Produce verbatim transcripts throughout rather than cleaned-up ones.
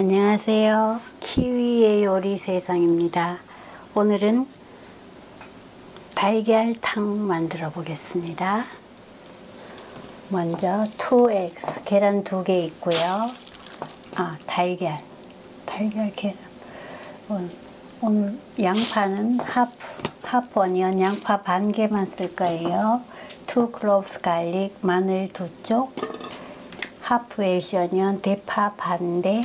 안녕하세요. 키위의 요리 세상입니다. 오늘은 달걀탕 만들어 보겠습니다. 먼저 투 에그스 계란 두 개 있고요. 아, 달걀 달걀 계란. 오늘 양파는 하프 하프 어니언 양파 반 개만 쓸 거예요. 투 클로브스 갈릭, 마늘 두 쪽, 하프 엘시 어니언, 대파 반 대.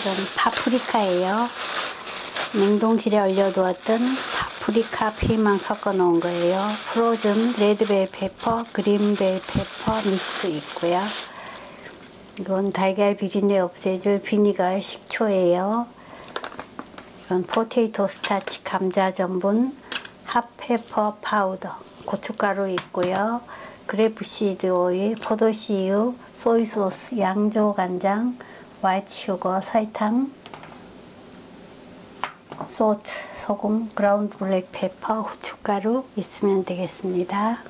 이건 파프리카예요. 냉동실에 얼려두었던 파프리카, 피망 섞어 놓은 거예요. 프로즌 레드벨 페퍼, 그린벨 페퍼 믹스 있고요. 이건 달걀 비린내 없애줄 비니걸 식초예요. 이건 포테이토 스타치, 감자 전분, 핫페퍼 파우더, 고춧가루 있고요. 그래프시드 오일, 포도씨유, 소이소스, 양조간장, 화이트 슈거, 설탕, 소트, 소금, 그라운드 블랙 페퍼, 후춧가루 있으면 되겠습니다.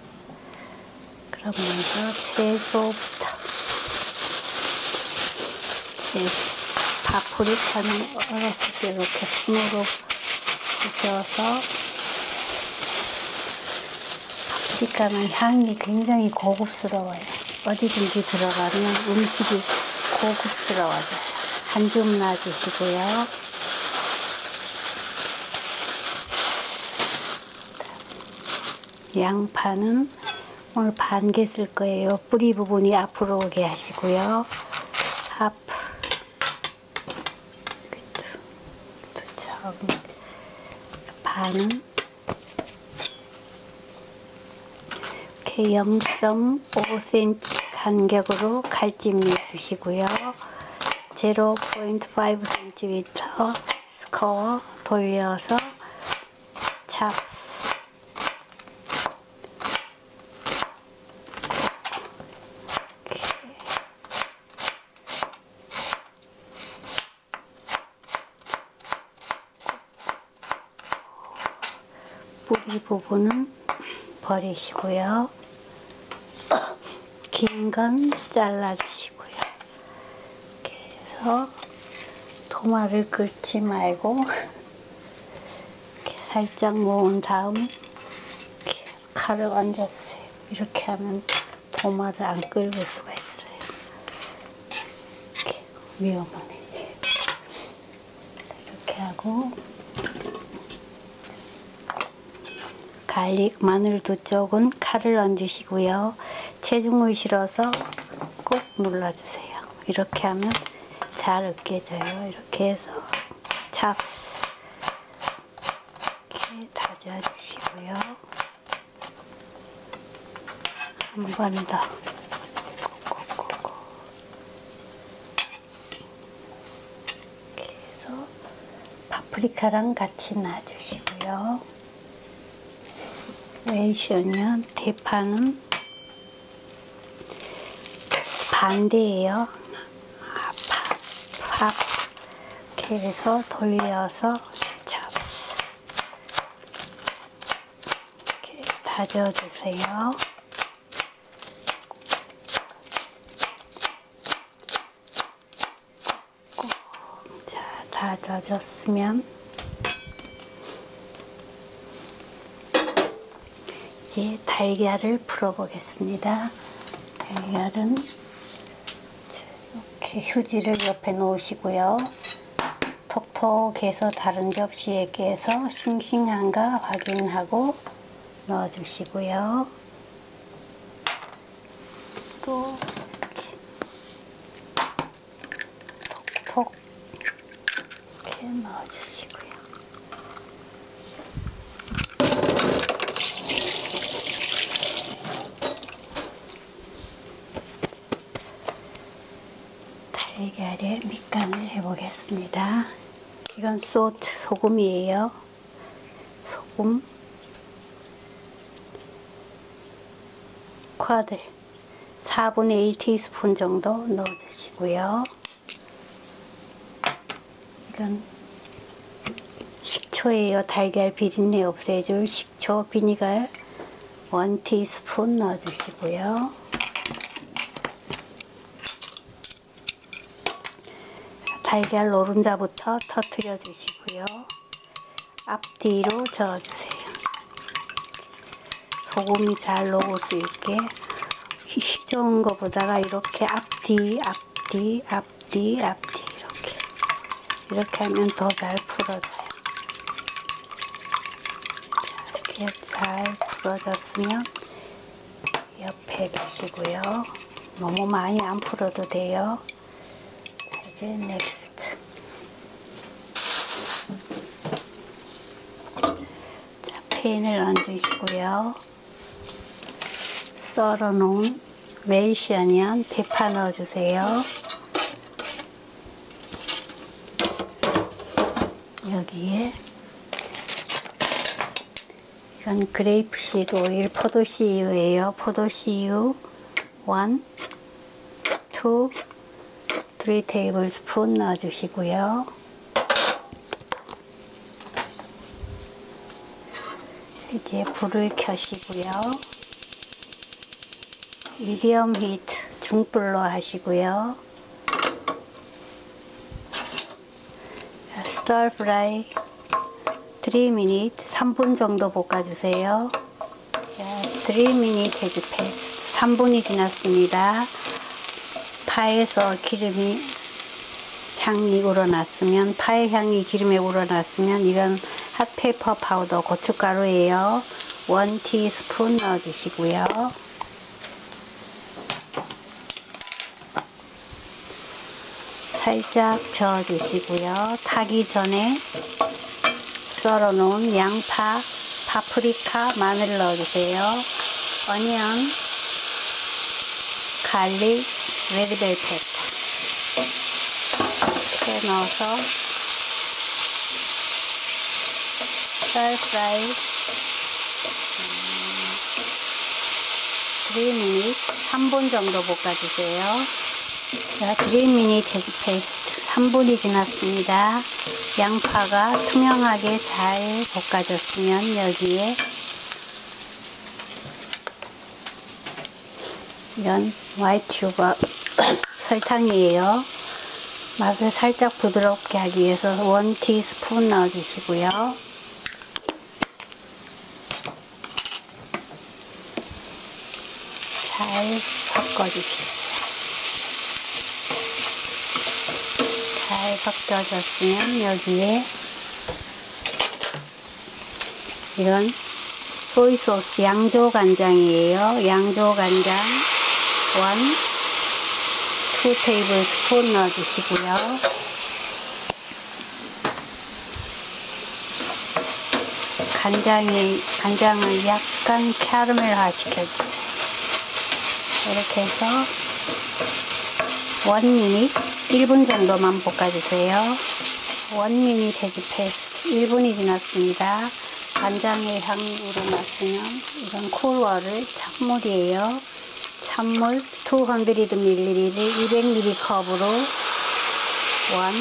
그럼 먼저 채소부터. 파프리카는 어렸을 때 이렇게 손으로 부셔서. 파프리카는 향이 굉장히 고급스러워요. 어디든지 들어가면 음식이 고급스러워져요. 한 줌 놔주시고요. 양파는 오늘 반 개 쓸 거예요. 뿌리 부분이 앞으로 오게 하시고요. 하프 두 점 반은 이렇게 영 점 오 센티미터 간격으로 칼집을 주시고요. 영 점 오 센티미터 스코어 돌려서 찹스. 뿌리 부분은 버리시고요. 긴 건 잘라주시고요. 그래서 도마를 긁지 말고 이렇게 살짝 모은 다음 이렇게 칼을 얹어주세요. 이렇게 하면 도마를 안 긁을 수가 있어요. 이렇게 위험하네. 이렇게 하고 갈릭, 마늘 두 쪽은 칼을 얹으시고요. 체중을 실어서 꼭 눌러주세요. 이렇게 하면 잘 으깨져요. 이렇게 해서 찹스 이렇게 다져주시고요. 한 번 더 꼭꼭꼭꼭 이렇게 해서 파프리카랑 같이 놔주시고요. 웰시언이면 대파는 반대예요. 팝, 팝. 이렇게 해서 돌려서 찹스. 이렇게 다져주세요. 꼭. 자, 다져졌으면 이제 달걀을 풀어보겠습니다. 달걀은 휴지를 옆에 놓으시고요. 톡톡해서 다른 접시에 깨서 싱싱한가 확인하고 넣어주시고요. 또 톡톡 이렇게 넣어주시고요. 달걀에 밑간을 해보겠습니다. 이건 소트, 소금이에요. 소금 쿼들 사분의 일 티스푼 정도 넣어주시고요. 이건 식초예요. 달걀 비린내 없애줄 식초, 비니갈 일 티스푼 넣어주시고요. 달걀 노른자부터 터트려 주시고요. 앞뒤로 저어주세요. 소금이 잘 녹을 수 있게 휘저은 거보다가 이렇게 앞뒤 앞뒤 앞뒤 앞뒤 이렇게 이렇게 하면 더 잘 풀어져요. 이렇게 잘 풀어졌으면 옆에 두시고요. 너무 많이 안 풀어도 돼요. 이제 넥스트. 자, 팬을 얹으시고요. 썰어놓은 메이시 어니언 대파 넣어주세요. 여기에 이건 그레이프시드 오일 포도씨유예요. 포도씨유 일, 이, 삼 테이블스푼 넣어주시고요. 이제 불을 켜시고요. 미디엄 히트 중불로 하시고요. 스터 프라이 삼 미닛 삼 분 정도 볶아주세요. 삼 미닛 헤지 패스 삼 분이 지났습니다. 파에서 기름이 향이 우러났으면 파의 향이 기름에 우러났으면 이건 핫페이퍼 파우더 고춧가루예요. 일 티스푼 넣어주시고요. 살짝 저어주시고요. 타기 전에 썰어놓은 양파, 파프리카, 마늘 넣어주세요. 어니언, 갈릭, 레드벨 페퍼 이렇게 넣어서 썰 프라이 삼 미닛 삼 분 정도 볶아주세요. 자, 삼 미닛 돼지 페이스트 삼 분이 지났습니다. 양파가 투명하게 잘 볶아졌으면 여기에 이런 화이트 유거 설탕이에요. 맛을 살짝 부드럽게 하기 위해서 일 티스푼 넣어주시고요. 잘 섞어주세요. 잘 섞여졌으면 여기에 이런 소이소스 양조 간장이에요. 양조 간장 일, 이 테이블스푼 넣어주시고요. 간장이, 간장을 약간 캐러멜화 시켜주세요. 이렇게 해서 일 미닛 일 분 정도만 볶아주세요. 일 미닛 돼지 페이스트 일 분이 지났습니다. 간장의 향이 우러났으면 이건 콜워를 찬물이에요. 찬물 이백 밀리리터 이백 밀리리터 컵으로 일,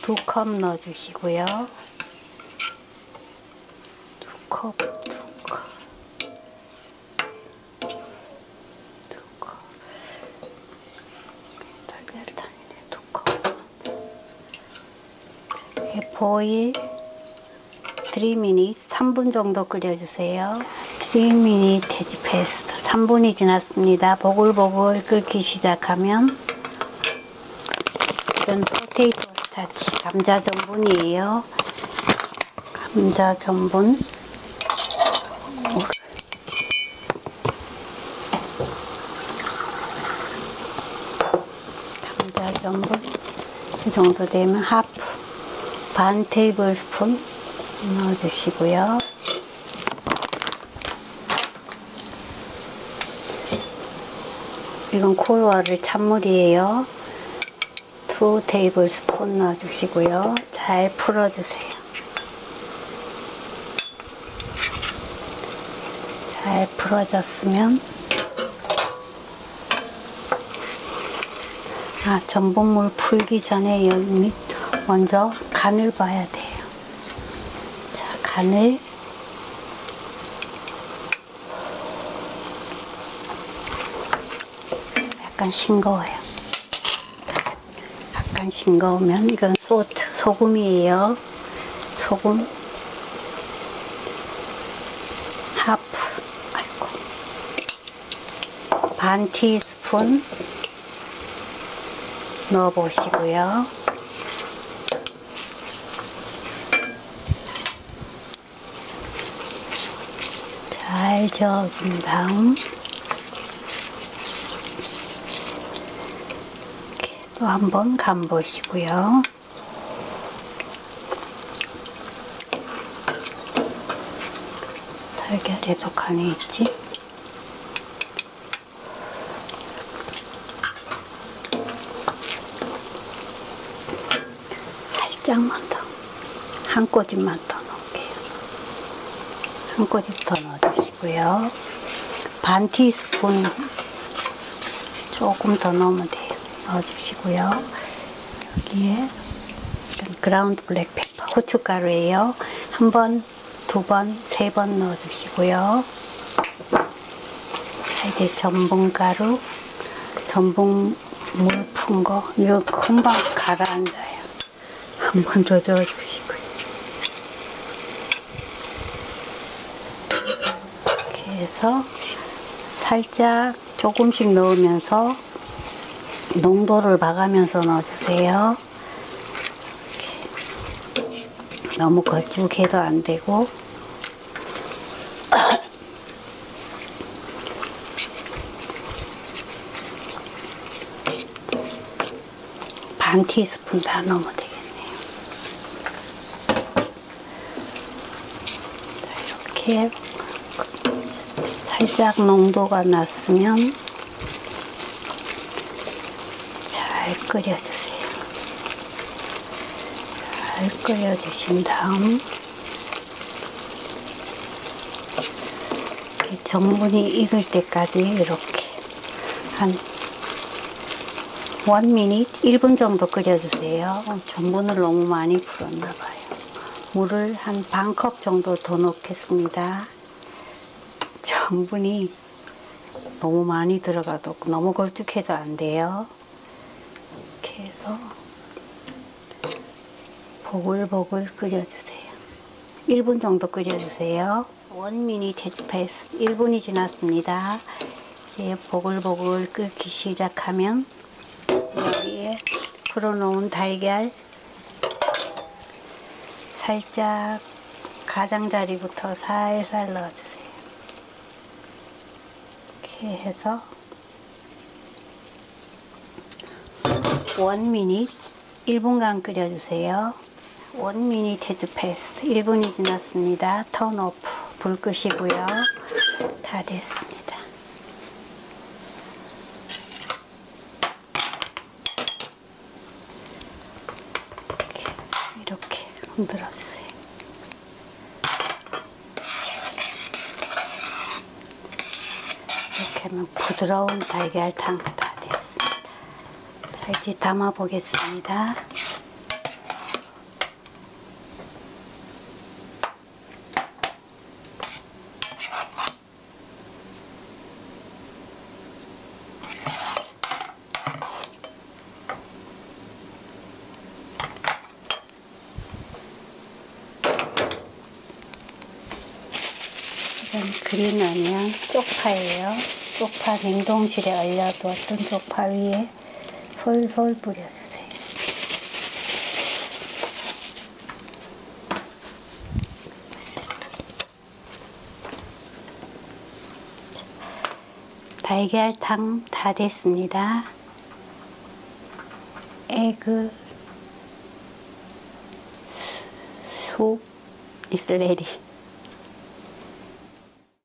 이, 두 컵 넣어주시고요. 두 컵 보일 삼 미닛 삼 분 정도 끓여주세요. 삼 미닛 돼지 페스트 삼 분이 지났습니다. 보글보글 끓기 시작하면 이건 포테이토 스타치 감자 전분이에요. 감자 전분 감자 전분 이 정도 되면 하프 반 테이블스푼 넣어주시고요. 이건 콜워를 찬물이에요. 이 테이블스푼 넣어주시고요. 잘 풀어주세요. 잘 풀어졌으면 아 전분물 풀기 전에 여기 밑 먼저 간을 봐야 돼요. 자, 간을 약간 싱거워요. 약간 싱거우면 이건 소트, 소금이에요. 소금 하프, 아이고, 반 티스푼 넣어보시고요. 잘 저어준 다음 또 한번 간보시고요. 달걀에도 간이 있지? 살짝만 더, 한 꼬집만 더 넣을게요. 한 꼬집 더 넣어주시고요. 반 티스푼 조금 더 넣으면 돼요. 넣어주시고요. 여기에 그라운드 블랙페퍼, 고춧가루예요. 한 번, 두 번, 세 번 넣어주시고요. 자, 이제 전분가루, 전분 물 푼 거, 이거 금방 가라앉아요. 한 번 더 저어주시고요. 이렇게 해서 살짝 조금씩 넣으면서 농도를 봐가면서 넣어주세요. 이렇게. 너무 걸쭉해도 안 되고. 반 티스푼 다 넣으면 되겠네요. 자, 이렇게. 살짝 농도가 났으면 잘 끓여주세요. 잘 끓여주신 다음 전분이 익을 때까지 이렇게 한 일 미닛, 일 분 정도 끓여주세요. 전분을 너무 많이 풀었나 봐요. 물을 한 반 컵 정도 더 넣겠습니다. 전분이 너무 많이 들어가도 너무 걸쭉해도 안 돼요. 해서 보글보글 끓여주세요. 일 분 정도 끓여주세요. 일 미닛 해지패스 일 분이 지났습니다. 이제 보글보글 끓기 시작하면 여기에 풀어놓은 달걀 살짝 가장자리부터 살살 넣어주세요. 이렇게 해서 일 미닛 일 분간 끓여주세요. 일 미닛 해주 패스트 일 분이 지났습니다. 턴 오프 불 끄시고요. 다 됐습니다. 이렇게, 이렇게 흔들어주세요. 이렇게 하면 부드러운 달걀탕 이제 담아 보겠습니다. 이건 그린 어니언 쪽파예요. 쪽파 냉동실에 얼려두었던 쪽파 위에 솔솔 뿌려주세요. 달걀탕 다 됐습니다. 에그 숲 이슬레리.